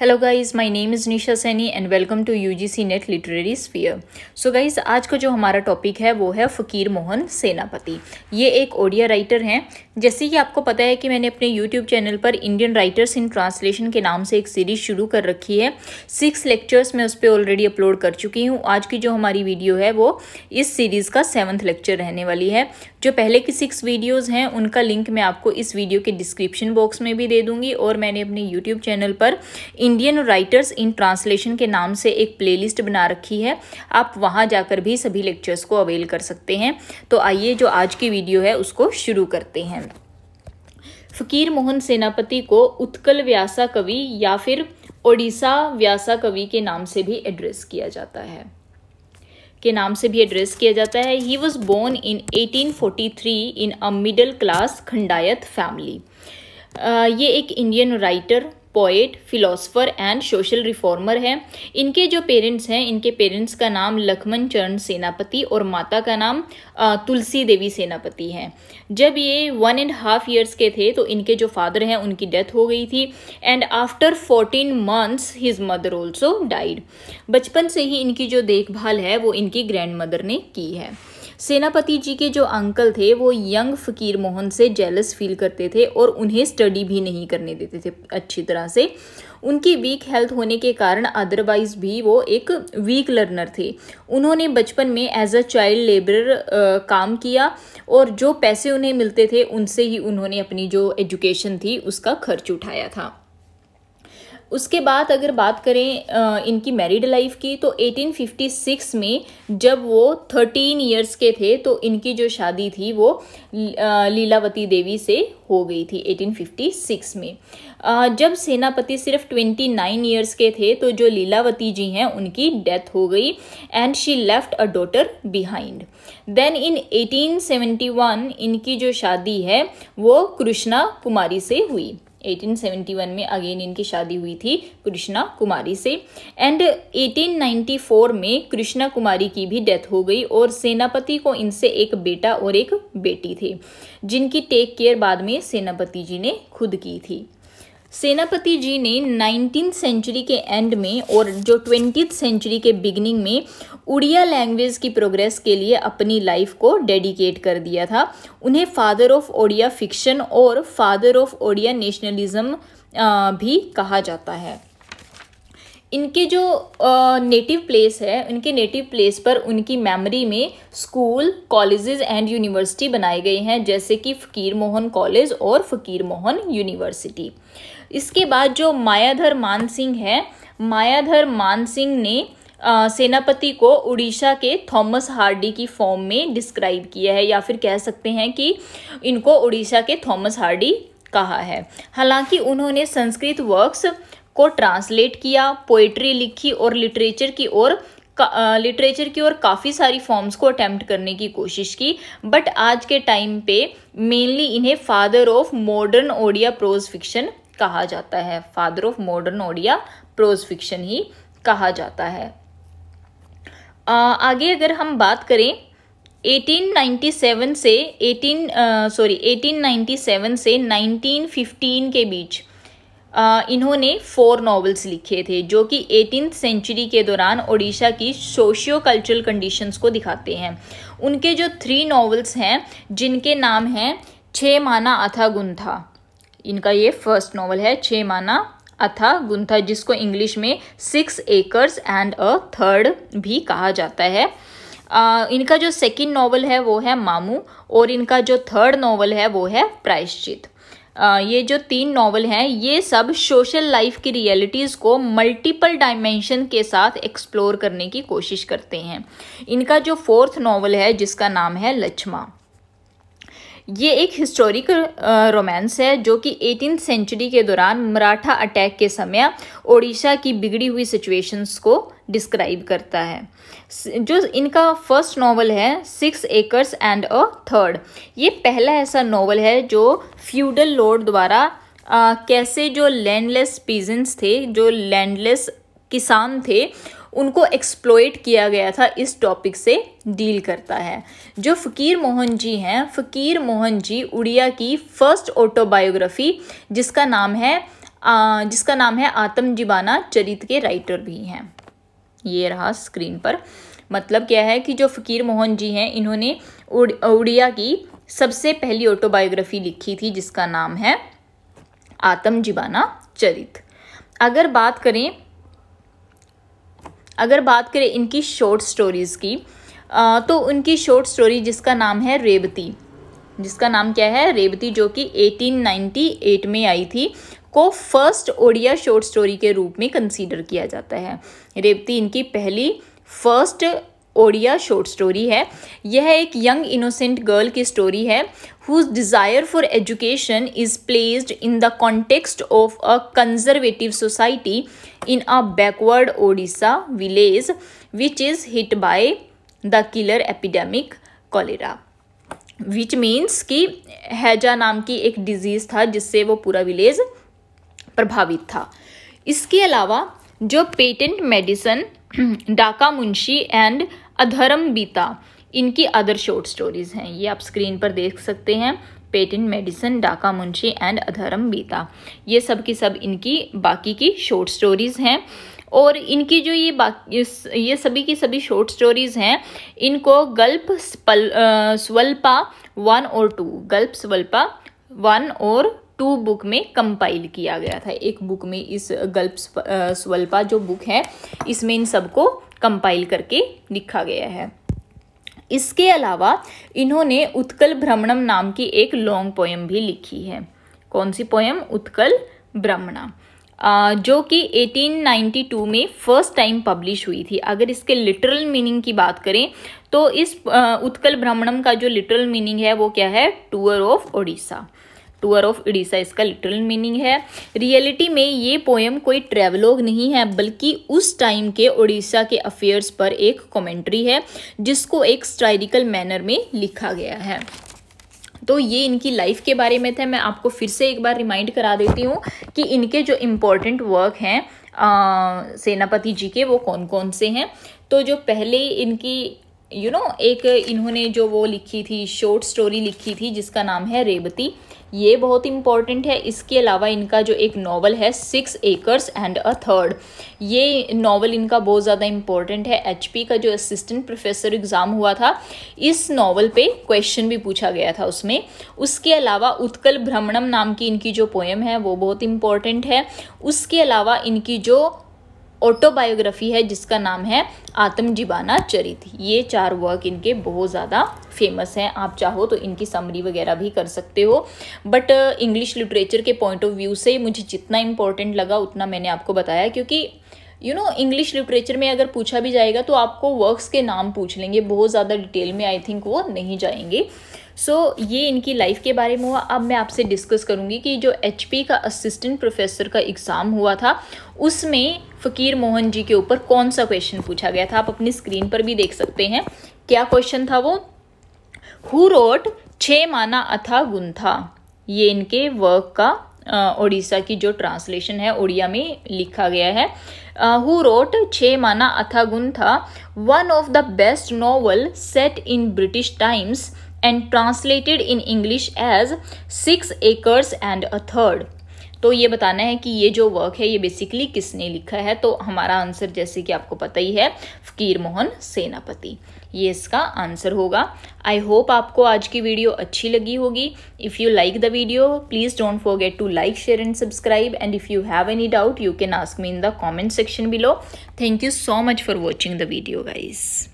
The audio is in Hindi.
Hello guys, my name is Nisha Saini and welcome to UGC NET literary sphere. So guys, आज का जो हमारा टॉपिक है वो है फ़कीर मोहन सेनापति। ये एक ओडिया राइटर हैं। जैसे कि आपको पता है कि मैंने अपने यूट्यूब चैनल पर इंडियन राइटर्स इन ट्रांसलेशन के नाम से एक सीरीज़ शुरू कर रखी है। 6 लेक्चर्स मैं उस पर ऑलरेडी अपलोड कर चुकी हूँ। आज की जो हमारी वीडियो है वो इस सीरीज़ का 7वां लेक्चर रहने वाली है। जो पहले की 6 वीडियोज़ हैं उनका लिंक मैं आपको इस वीडियो के डिस्क्रिप्शन बॉक्स में भी दे दूँगी। और मैंने अपने यूट्यूब चैनल पर इंडियन राइटर्स इन ट्रांसलेशन के नाम से एक प्लेलिस्ट बना रखी है। आप वहां जाकर भी सभी लेक्चर्स को अवेल कर सकते हैं। तो आइए जो आज की वीडियो है उसको शुरू करते हैं। फ़कीर मोहन सेनापति को उत्कल व्यासा कवि या फिर ओडिशा व्यासा कवि के नाम से भी एड्रेस किया जाता है he was born in 1843 in a middle class Khandayat family. ये एक Indian writer, poet, philosopher and social reformer हैं। इनके जो पेरेंट्स हैं, इनके पेरेंट्स का नाम लक्ष्मण चरण सेनापति और माता का नाम तुलसी देवी सेनापति हैं। जब ये 1.5 ईयर्स के थे तो इनके जो फादर हैं उनकी डेथ हो गई थी and after 14 months his mother also died. बचपन से ही इनकी जो देखभाल है वो इनकी ग्रैंड मदर ने की है। सेनापति जी के जो अंकल थे वो यंग फ़कीर मोहन से जेलस फील करते थे और उन्हें स्टडी भी नहीं करने देते थे अच्छी तरह से। उनकी वीक हेल्थ होने के कारण अदरवाइज भी वो एक वीक लर्नर थे। उन्होंने बचपन में एज अ चाइल्ड लेबरर काम किया और जो पैसे उन्हें मिलते थे उनसे ही उन्होंने अपनी जो एजुकेशन थी उसका खर्च उठाया था। उसके बाद अगर बात करें इनकी मैरिड लाइफ की तो 1856 में जब वो 13 ईयर्स के थे तो इनकी जो शादी थी वो लीलावती देवी से हो गई थी 1856 में। जब सेनापति सिर्फ 29 ईयर्स के थे तो जो लीलावती जी हैं उनकी डेथ हो गई and she left a daughter behind. Then in 1871 इनकी जो शादी है वो कृष्णा कुमारी से हुई। 1871 में अगेन इनकी शादी हुई थी कृष्णा कुमारी से एंड 1894 में कृष्णा कुमारी की भी डेथ हो गई। और सेनापति को इनसे एक बेटा और एक बेटी थे जिनकी टेक केयर बाद में सेनापति जी ने खुद की थी। सेनापति जी ने 19th सेंचुरी के एंड में और जो 20th सेंचुरी के बिगिनिंग में उड़िया लैंग्वेज की प्रोग्रेस के लिए अपनी लाइफ को डेडिकेट कर दिया था। उन्हें फादर ऑफ ओडिया फिक्शन और फादर ऑफ ओडिया नेशनलिज्म भी कहा जाता है। इनके जो नेटिव प्लेस है, उनके नेटिव प्लेस पर उनकी मेमोरी में स्कूल, कॉलेजेस एंड यूनिवर्सिटी बनाए गए हैं जैसे कि फ़कीर मोहन कॉलेज और फ़कीर मोहन यूनिवर्सिटी। इसके बाद जो मायाधर मान सिंह है, मायाधर मान सिंह ने सेनापति को उड़ीसा के थॉमस हार्डी की फॉर्म में डिस्क्राइब किया है या फिर कह सकते हैं कि इनको उड़ीसा के थॉमस हार्डी कहा है। हालांकि उन्होंने संस्कृत वर्क्स को ट्रांसलेट किया, पोइट्री लिखी और लिटरेचर की ओर काफ़ी सारी फॉर्म्स को अटैम्प्ट करने की कोशिश की। बट आज के टाइम पे मेनली इन्हें father of modern Odia prose fiction कहा जाता है। आगे अगर हम बात करें 1897 से 1915 के बीच इन्होंने 4 नॉवेल्स लिखे थे जो कि 18th सेंचुरी के दौरान ओडिशा की सोशियो कल्चरल कंडीशंस को दिखाते हैं। उनके जो 3 नॉवेल्स हैं जिनके नाम हैं छ माना अथा गुंथा। इनका ये फर्स्ट नॉवेल है छ माना अथा गुंथा, जिसको इंग्लिश में 6 एकर्स एंड अ थर्ड भी कहा जाता है। इनका जो सेकंड नॉवेल है वो है मामू और इनका जो थर्ड नॉवेल है वो है प्रायश्चित। ये जो 3 नॉवेल हैं ये सब सोशल लाइफ की रियलिटीज़ को मल्टीपल डायमेंशन के साथ एक्सप्लोर करने की कोशिश करते हैं। इनका जो 4th नॉवेल है जिसका नाम है लक्ष्मा, ये एक हिस्टोरिकल रोमांस है जो कि 18th सेंचुरी के दौरान मराठा अटैक के समय ओडिशा की बिगड़ी हुई सिचुएशंस को डिस्क्राइब करता है। जो इनका फर्स्ट नॉवेल है 6 एकर्स एंड अ थर्ड, ये पहला ऐसा नॉवेल है जो फ्यूडल लॉर्ड द्वारा कैसे जो लैंडलेस पीजेंट्स थे, जो लैंडलेस किसान थे, उनको एक्सप्लॉइट किया गया था, इस टॉपिक से डील करता है। जो फ़कीर मोहन जी हैं, फ़कीर मोहन जी उड़िया की फर्स्ट ऑटोबायोग्राफी जिसका नाम है जिसका नाम है आत्मजीबाना चरित के राइटर भी हैं। ये रहा स्क्रीन पर। मतलब क्या है कि जो फ़कीर मोहन जी हैं इन्होंने उड़िया की सबसे पहली ऑटोबायोग्राफी लिखी थी जिसका नाम है आत्मजीबाना चरित। अगर बात करें इनकी शॉर्ट स्टोरीज़ की तो उनकी शॉर्ट स्टोरी जिसका नाम है रेवती, जिसका नाम क्या है रेवती, जो कि 1898 में आई थी, को फर्स्ट ओडिया शॉर्ट स्टोरी के रूप में कंसीडर किया जाता है। रेवती इनकी पहली फर्स्ट ओडिया शॉर्ट स्टोरी है। यह एक यंग इनोसेंट गर्ल की स्टोरी है whose desire for education is placed in the context of a conservative society in a backward Odisha village which is hit by the killer epidemic cholera, which means कि हैजा नाम की एक डिजीज़ था जिससे वो पूरा विलेज प्रभावित था। इसके अलावा जो पेटेंट मेडिसन, डाका मुंशी एंड अधर्म बीता, इनकी अदर शॉर्ट स्टोरीज़ हैं। ये आप स्क्रीन पर देख सकते हैं, पेटेंट मेडिसन, डाका मुंशी एंड अधर्म बीता, ये सब की सब इनकी बाकी की शॉर्ट स्टोरीज़ हैं। और इनकी जो ये सभी की सभी शॉर्ट स्टोरीज़ हैं इनको गल्प स्वल्पा 1 और 2, गल्प स्वल्पा 1 और 2 बुक में कंपाइल किया गया था। एक बुक में, इस गल्प स्वल्पा जो बुक है इसमें इन सबको कंपाइल करके लिखा गया है। इसके अलावा इन्होंने उत्कल भ्रमणम नाम की एक लॉन्ग पोएम भी लिखी है। कौन सी पोएम? उत्कल भ्रमणम, जो कि 1892 में फर्स्ट टाइम पब्लिश हुई थी। अगर इसके लिटरल मीनिंग की बात करें तो इस उत्कल भ्रमणम का जो लिटरल मीनिंग है वो क्या है? Tour of Odisha, tour of Orissa इसका लिटरल मीनिंग है। रियलिटी में ये पोएम कोई ट्रैवलॉग नहीं है बल्कि उस टाइम के उड़ीसा के अफेयर्स पर एक कमेंट्री है जिसको एक स्टाइरिकल मैनर में लिखा गया है। तो ये इनकी लाइफ के बारे में था। मैं आपको फिर से एक बार रिमाइंड करा देती हूँ कि इनके जो इम्पोर्टेंट वर्क हैं सेनापति जी के वो कौन कौन से हैं। तो जो पहले इनकी एक इन्होंने जो वो लिखी थी, शॉर्ट स्टोरी लिखी थी जिसका नाम है रेवती, ये बहुत इम्पॉर्टेंट है। इसके अलावा इनका जो एक नॉवल है 6 एकर्स एंड अ थर्ड, ये नॉवल इनका बहुत ज़्यादा इम्पॉर्टेंट है। एचपी का जो असिस्टेंट प्रोफेसर एग्ज़ाम हुआ था इस नॉवल पे क्वेश्चन भी पूछा गया था उसमें। उसके अलावा उत्कल भ्रमणम नाम की इनकी जो पोएम है वो बहुत इम्पॉर्टेंट है। उसके अलावा इनकी जो ऑटोबायोग्राफी है जिसका नाम है आत्मजीबाना चरित, ये 4 वर्क इनके बहुत ज़्यादा फेमस हैं। आप चाहो तो इनकी समरी वगैरह भी कर सकते हो, बट इंग्लिश लिटरेचर के पॉइंट ऑफ व्यू से मुझे जितना इम्पोर्टेंट लगा उतना मैंने आपको बताया, क्योंकि इंग्लिश लिटरेचर में अगर पूछा भी जाएगा तो आपको वर्क्स के नाम पूछ लेंगे, बहुत ज़्यादा डिटेल में आई थिंक वो नहीं जाएंगे। सो ये इनकी लाइफ के बारे में हुआ। अब मैं आपसे डिस्कस करूँगी कि जो एचपी का असिस्टेंट प्रोफेसर का एग्ज़ाम हुआ था उसमें फ़कीर मोहन जी के ऊपर कौन सा क्वेश्चन पूछा गया था। आप अपनी स्क्रीन पर भी देख सकते हैं क्या क्वेश्चन था वो। हु रोट छ माना अथा गुंथा, ये इनके वर्क का ओडिशा की जो ट्रांसलेशन है उड़िया में लिखा गया है। Who wrote Chha Mana Atha Guntha, one of the best novel set in British times and translated in English as 6 acres and a third. तो ये बताना है कि ये जो वर्क है ये बेसिकली किसने लिखा है। तो हमारा आंसर जैसे कि आपको पता ही है, फ़कीर मोहन सेनापति, ये इसका आंसर होगा। आई होप आपको आज की वीडियो अच्छी लगी होगी। If you like the video please don't forget to like, share and subscribe, and if you have any doubt you can ask me in the comment section below. Thank you so much for watching the video, guys.